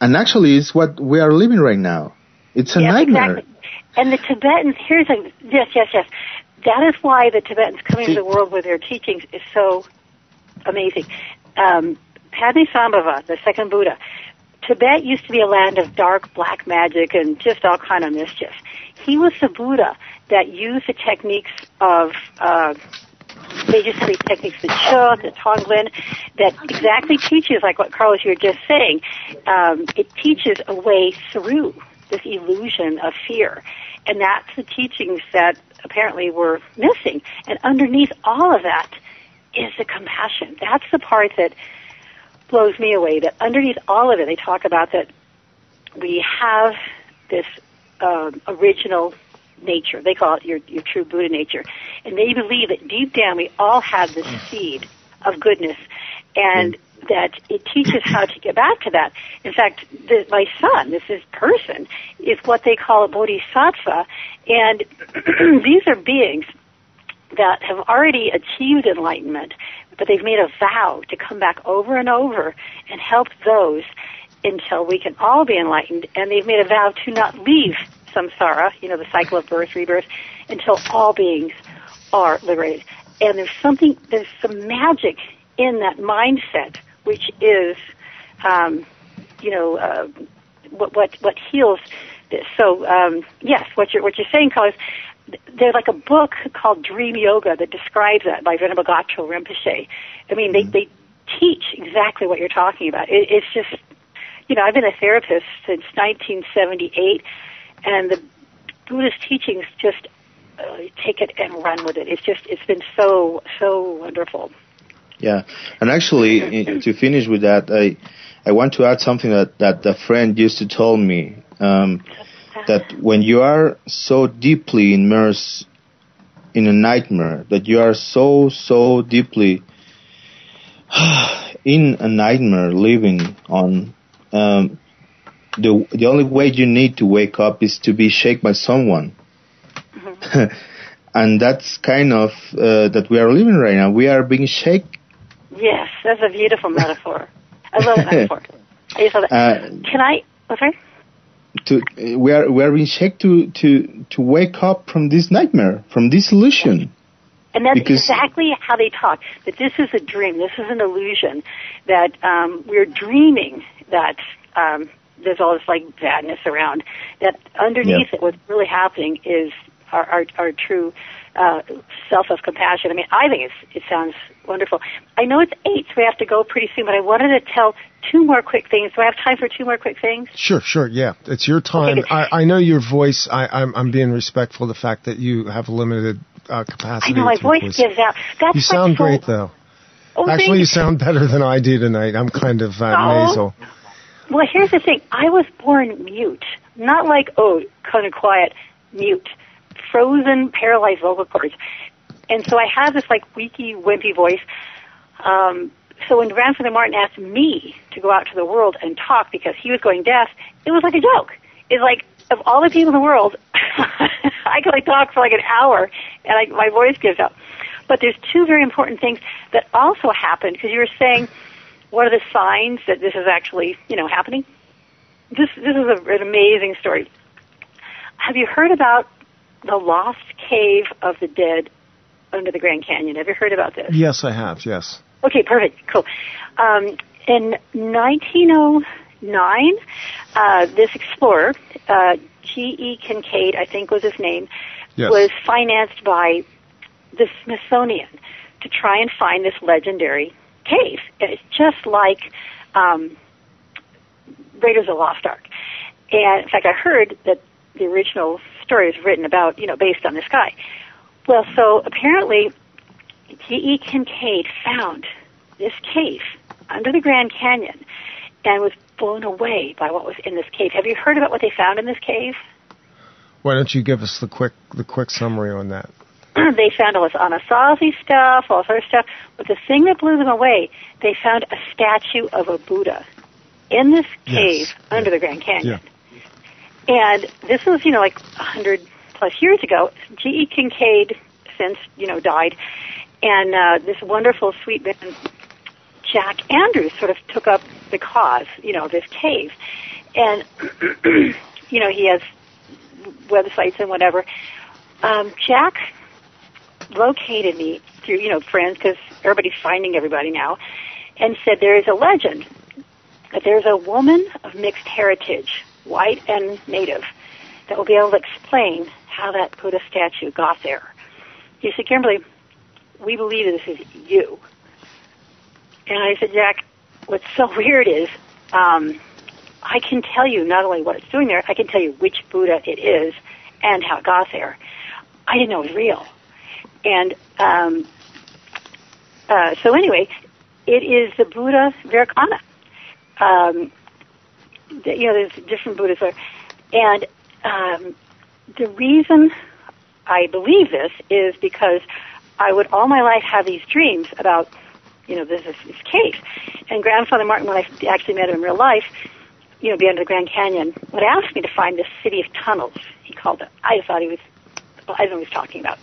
And actually, it's what we are living right now. It's a nightmare. Exactly. And the Tibetans, here's a yes. That is why the Tibetans coming to the world with their teachings is so amazing. Padmasambhava, the second Buddha, Tibet used to be a land of dark black magic and just all kind of mischief. He was the Buddha that used the techniques of the Chö, the Tonglin, that exactly teaches, like what Carlos you were just saying, it teaches a way through this illusion of fear. And that's the teachings that apparently were missing. And underneath all of that is the compassion. That's the part that blows me away, that underneath all of it, they talk about that we have this original nature. They call it your true Buddha nature. And they believe that deep down we all have this seed of goodness, and that it teaches how to get back to that. In fact, my son, this person, is what they call a bodhisattva, and these are beings that have already achieved enlightenment, but they've made a vow to come back over and over and help those until we can all be enlightened, and they've made a vow to not leave samsara, you know, the cycle of birth, rebirth, until all beings are liberated. And there's some magic in that mindset, which is, what heals this. So, yes, what you're saying, Carlos, there's like a book called Dream Yoga that describes that by Venerable Gacho Rinpoche. I mean, they teach exactly what you're talking about. It's just, you know, I've been a therapist since 1978, and the Buddhist teachings just take it and run with it. It's been so, so wonderful. Yeah, and actually, to finish with that, I want to add something that a friend used to tell me, that when you are so deeply immersed in a nightmare, that you are so deeply in a nightmare living on, the only way you need to wake up is to be shaken by someone. Mm-hmm. And that's kind of that we are living right now. We are being shaken. Yes, that's a beautiful metaphor. I love that metaphor. I just love that. Can I? Okay. We are being shaken to wake up from this nightmare, from this illusion. And that's exactly how they talk. That this is a dream. This is an illusion. That we're dreaming that there's all this like badness around. That underneath it, what's really happening is our true selfless compassion. I mean, I think it sounds wonderful. I know it's 8, so we have to go pretty soon, but I wanted to tell 2 more quick things. Do I have time for 2 more quick things? Sure, yeah. It's your time. Okay, I know your voice. I'm being respectful of the fact that you have limited capacity. I know, my voice gives out. That's you sound great, though. Oh, actually, you sound better than I do tonight. I'm kind of nasal. Well, here's the thing. I was born mute. Not like, kind of quiet, mute. Frozen, paralyzed vocal cords. And so I have this, like, weaky, wimpy voice. So when Grandfather Martin asked me to go out to the world and talk because he was going deaf, it was like a joke. It's like, of all the people in the world, I can only talk for like an hour, and my voice gives up. But there's two very important things that also happened, because you were saying, what are the signs that this is actually, happening? This is an amazing story. Have you heard about the lost cave of the dead under the Grand Canyon? Have you heard about this? Yes, I have, yes. Okay, perfect, cool. In 1909, this explorer, G.E. Kincaid, I think was his name, yes, was financed by the Smithsonian to try and find this legendary cave. And it's just like Raiders of the Lost Ark. And in fact, I heard that the original story was written about, based on this guy. Well, so apparently G.E. Kincaid found this cave under the Grand Canyon and was blown away by what was in this cave. Have you heard about what they found in this cave? Why don't you give us the quick summary on that? They found all this Anasazi stuff, all sort of stuff, but the thing that blew them away, they found a statue of a Buddha in this cave, yes, under the Grand Canyon. Yeah. And this was, like 100-plus years ago. G.E. Kincaid since, died, and this wonderful, sweet man, Jack Andrews, sort of took up the cause, of this cave. And, he has websites and whatever. Jack located me through, friends, because everybody's finding everybody now, and said there is a legend that there's a woman of mixed heritage, white and native, that will be able to explain how that Buddha statue got there. He said, Kymberlee, we believe that this is you. And I said, Jack, what's so weird is I can tell you not only what it's doing there, I can tell you which Buddha it is and how it got there. I didn't know it was real. And so anyway, it is the Buddha Vairocana. There's different Buddhas there. And the reason I believe this is because I would all my life have these dreams about, this cave. And Grandfather Martin, when I actually met him in real life, beyond the Grand Canyon, would ask me to find this city of tunnels, he called it. I thought I don't know what he was talking about.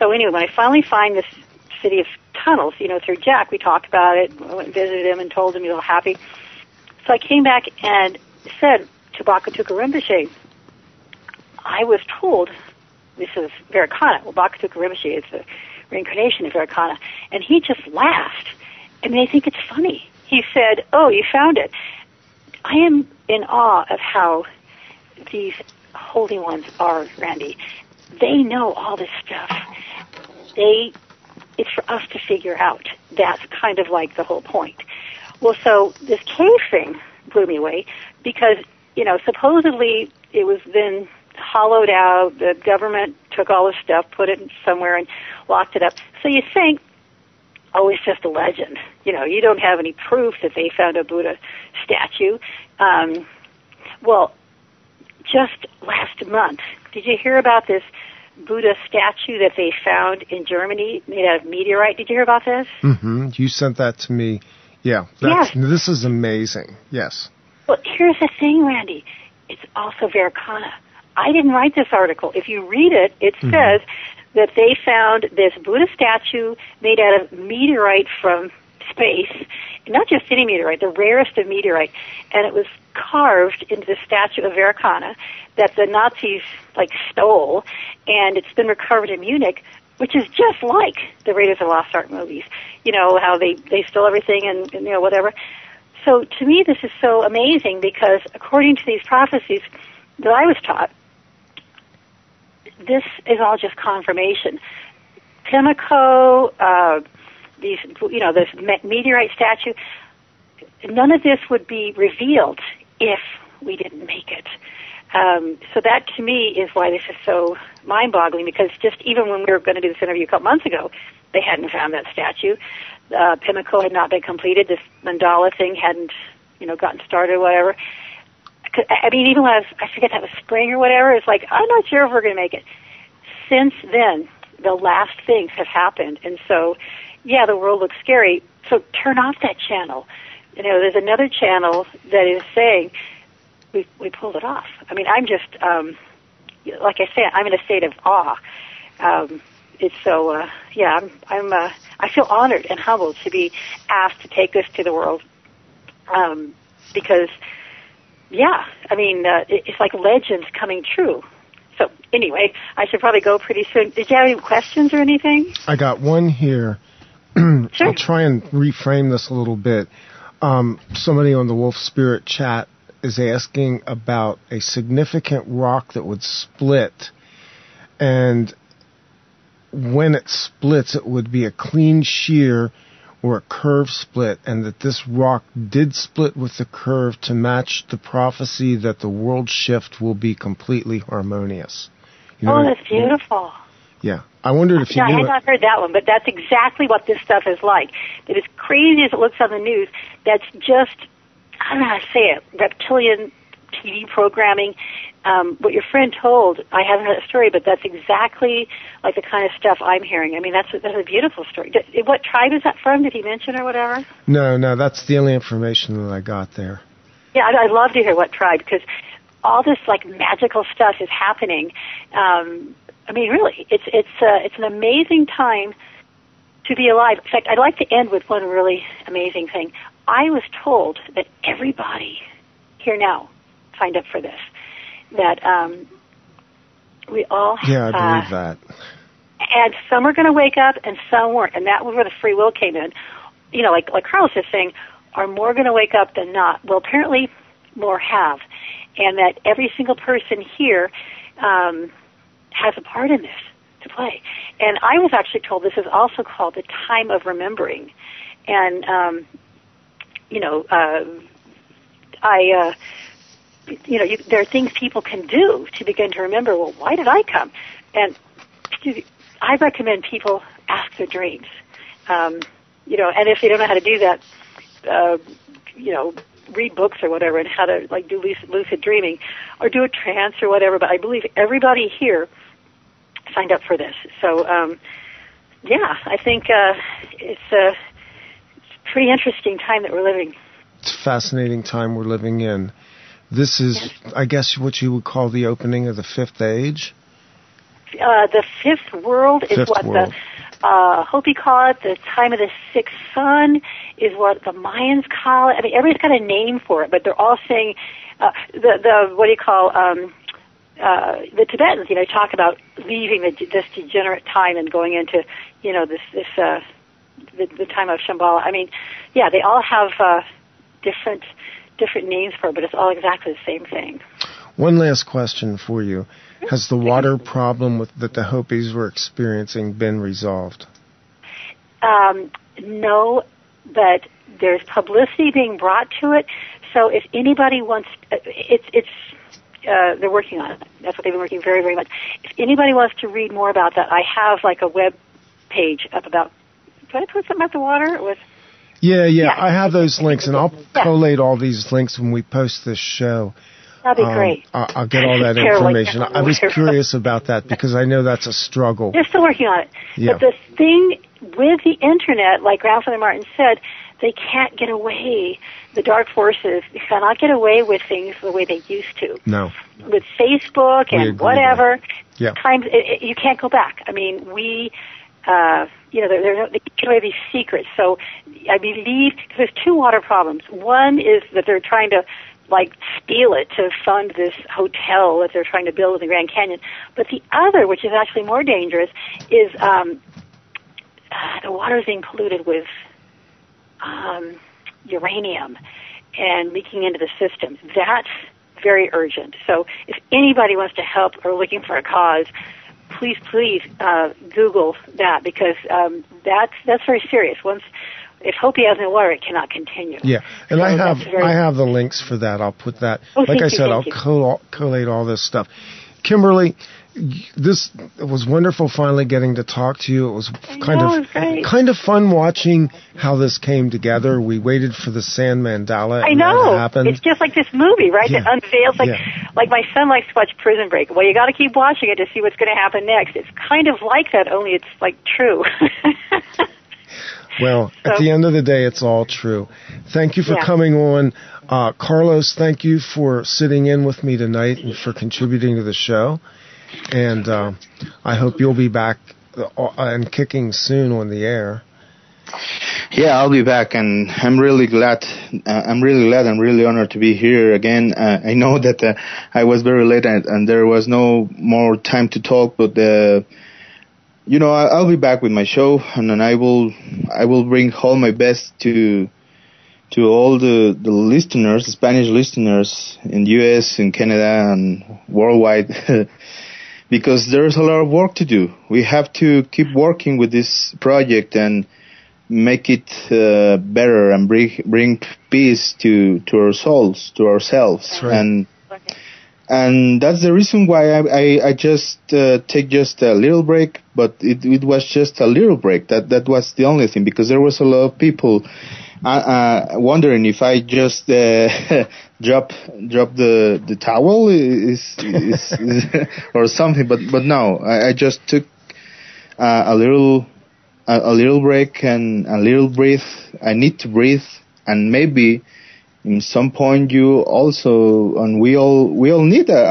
So anyway, when I finally find this city of tunnels, through Jack, we talked about it, I went and visited him and told him he was all happy. So I came back and said to Bakatuka Rinpoche, I was told this is Vairocana. Well, Bakatuka Rinpoche is the reincarnation of Vairocana. And he just laughed. I mean, I think it's funny. He said, oh, you found it. I am in awe of how these holy ones are, Randy. They know all this stuff. It's for us to figure out. That's kind of like the whole point. Well, so this cave thing blew me away because, supposedly it was then hollowed out. The government took all this stuff, put it somewhere, and locked it up. So you think, oh, it's just a legend. You don't have any proof that they found a Buddha statue. Well, just last month, did you hear about this Buddha statue that they found in Germany made out of meteorite? Did you hear about this? Mm-hmm. You sent that to me. Yeah. Yes. This is amazing. Yes. Well, here's the thing, Randy. It's also Vairocana. I didn't write this article. If you read it, it says that they found this Buddha statue made out of meteorite from space, not just any meteorite, the rarest of meteorite, and it was carved into the statue of Vairocana that the Nazis, stole, and it's been recovered in Munich, which is just like the Raiders of the Lost Ark movies, how they stole everything and whatever. So to me, this is so amazing because according to these prophecies that I was taught, this is all just confirmation. Pemako, this meteorite statue, none of this would be revealed if we didn't make it. So that, to me, is why this is so mind-boggling, because just even when we were going to do this interview a couple months ago, they hadn't found that statue. Pemako had not been completed. This mandala thing hadn't, gotten started or whatever. I mean, even when I forget that was spring or whatever, it's like, I'm not sure if we're going to make it. Since then, the last things have happened. And so, yeah, the world looks scary. So turn off that channel. There's another channel that is saying, we pulled it off. I mean, I'm just like I said, I'm in a state of awe. It's so, yeah, I feel honored and humbled to be asked to take this to the world. Because, yeah, I mean, it's like legends coming true. So anyway, I should probably go pretty soon. Did you have any questions or anything? I got one here. Sure. I'll try and reframe this a little bit. Somebody on the Wolf Spirit chat is asking about a significant rock that would split, and when it splits, it would be a clean shear or a curve split, and that this rock did split with the curve to match the prophecy that the world shift will be completely harmonious. You know, oh, that's beautiful. Yeah. I wondered if you knew. I had not heard that one, but that's exactly what this stuff is like. It is crazy as it looks on the news. That's just, I don't know how to say it, reptilian TV programming. What your friend told, I haven't heard that story, but that's exactly like the kind of stuff I'm hearing. I mean, that's a beautiful story. What tribe is that from? Did he mention or whatever? No, that's the only information that I got there. Yeah, I'd love to hear what tribe, because all this like magical stuff is happening. I mean, really, it's an amazing time to be alive. In fact, I'd like to end with one really amazing thing. I was told that everybody here now signed up for this. That we all have. Yeah, I believe that. And some are going to wake up and some weren't. And that was where the free will came in. You know, like Carlos is saying, are more going to wake up than not? Well, apparently more have. And that every single person here has a part in this to play. And I was actually told this is also called the time of remembering. And, you know, there are things people can do to begin to remember, well, why did I come? And I recommend people ask their dreams. You know, and if they don't know how to do that, you know, read books or whatever and how to, like, do lucid dreaming or do a trance or whatever. But I believe everybody here signed up for this. So, yeah, I think it's a pretty interesting time that we're living. It's a fascinating time we're living in. This is, I guess, what you would call the opening of the fifth age? The fifth world is what the Hopi call it. The time of the sixth sun is what the Mayans call it. I mean, everybody's got a name for it, but they're all saying, the Tibetans, you know, talk about leaving this degenerate time and going into, you know, the time of Shambhala. I mean, yeah, they all have different names for it, but it's all exactly the same thing. One last question for you. Has the water problem that the Hopis were experiencing been resolved? No, but there's publicity being brought to it. So if anybody wants, they're working on it. That's what they've been working very, very much. If anybody wants to read more about that, I have like a web page up about, did I put something about the water? It was... Yeah, I have those links, and I'll collate all these links when we post this show. That'd be great. I'll get all that information. I was curious about that because I know that's a struggle. They're still working on it. Yeah. But the thing with the Internet, like Grandfather Martin said, they can't get away. The dark forces cannot get away with things the way they used to. No. With Facebook and whatever, yeah. Times, you can't go back. I mean, we... you know, they give away these secrets. So I believe there's two water problems. One is that they're trying to, like, steal it to fund this hotel that they're trying to build in the Grand Canyon. But the other, which is actually more dangerous, is the water is being polluted with uranium and leaking into the system. That's very urgent. So if anybody wants to help or looking for a cause, please Google that, because that's very serious. If Hopi has no water, it cannot continue. Yeah, and so I have the links for that. I'll put that. Oh, like I said, I'll collate all this stuff. Kimberlee, it was wonderful finally getting to talk to you. It was kind of fun watching how this came together. We waited for the sand mandala. I know. It happened. It's just like this movie, right? Yeah. That unveils. Like my son likes to watch Prison Break. Well, you got to keep watching it to see what's going to happen next. It's kind of like that, only it's like true. Well, so, at the end of the day, it's all true. Thank you for coming on. Carlos, thank you for sitting in with me tonight and for contributing to the show. And I hope you'll be back and kicking soon on the air. Yeah, I'll be back, and I'm really glad. I'm really honored to be here again. I know that I was very late, and there was no more time to talk. But you know, I'll be back with my show, and then I will bring all my best to all the listeners, Spanish listeners in U.S., in Canada, and worldwide. Because there's a lot of work to do. We have to keep working with this project and make it better and bring peace to our souls, to ourselves. Right. And that's the reason why I just take just a little break, but it was just a little break. That was the only thing, because there was a lot of people wondering if I just drop the towel is or something, but no, I just took a little break and a little breathe. I need to breathe, and maybe in some point you also, and we all need a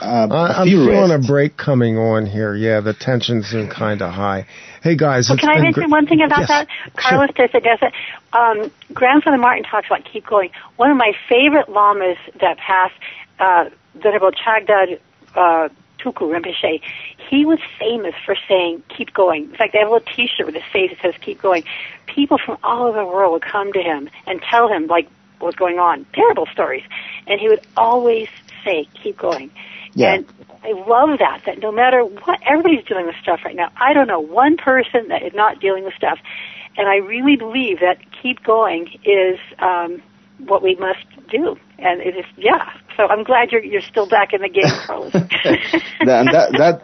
I'm feeling a break coming on here. Yeah, the tension's been kind of high. Hey guys, well, can I mention one thing about that? Carlos de Sedesa, Grandfather Martin talks about keep going. One of my favorite lamas that passed, Venerable Chagdud Tulku Rinpoche, he was famous for saying, keep going. In fact, they have a little T-shirt with a face that says, keep going. People from all over the world would come to him and tell him, like, what was going on, terrible stories. And he would always say, keep going. Yeah. And I love that no matter what, everybody's dealing with stuff right now. I don't know one person that is not dealing with stuff. And I really believe that keep going is what we must do. And it is, yeah. So I'm glad you're still back in the game, Carlos.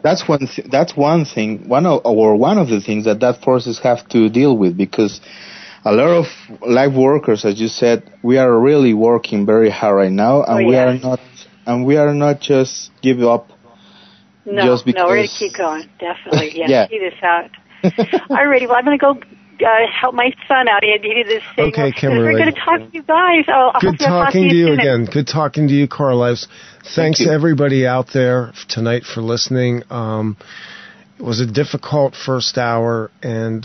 That's one of the things that forces have to deal with, because a lot of life workers, as you said, we are really working very hard right now, and we are not just give up. No, just because. No, we're gonna keep going, definitely. Yeah, yeah. See this out. Alrighty, well, I'm gonna go. Help my son out. He needed this thing. Okay, Kymberlee. We're going to talk to you guys. Good talking to you again. Good talking to you, Carlos. Thanks to everybody out there tonight for listening. It was a difficult first hour, and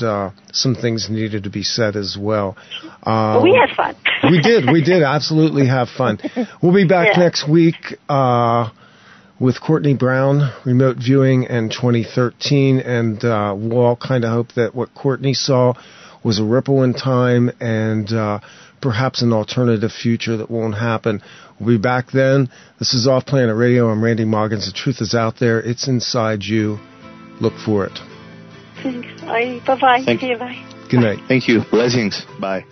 some things needed to be said as well. But we had fun. We did absolutely have fun. We'll be back next week with Courtney Brown, remote viewing, and 2013, and we'll all kind of hope that what Courtney saw was a ripple in time and perhaps an alternative future that won't happen. We'll be back then. This is Off Planet Radio. I'm Randy Maugans. The truth is out there. It's inside you. Look for it. Thanks. Bye-bye. Thank you. Bye. Good night. Thank you. Blessings. Bye.